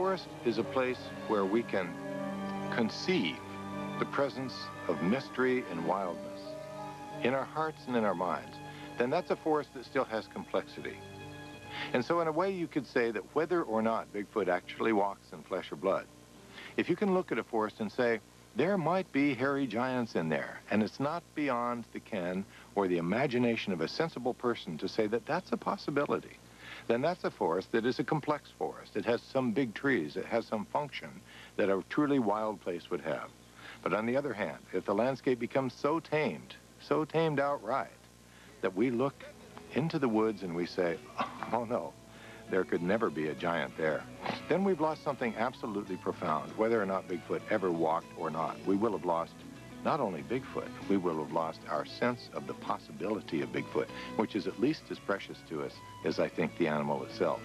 forest is a place where we can conceive the presence of mystery and wildness in our hearts and in our minds, then that's a forest that still has complexity. And so in a way you could say that whether or not Bigfoot actually walks in flesh or blood, if you can look at a forest and say, there might be hairy giants in there, and it's not beyond the ken or the imagination of a sensible person to say that that's a possibility, then that's a forest that is a complex forest. It has some big trees, it has some function that a truly wild place would have. But on the other hand, if the landscape becomes so tamed outright, that we look into the woods and we say, oh no, there could never be a giant there, then we've lost something absolutely profound. Whether or not Bigfoot ever walked or not, we will have lost not only Bigfoot, we will have lost our sense of the possibility of Bigfoot, which is at least as precious to us as I think the animal itself.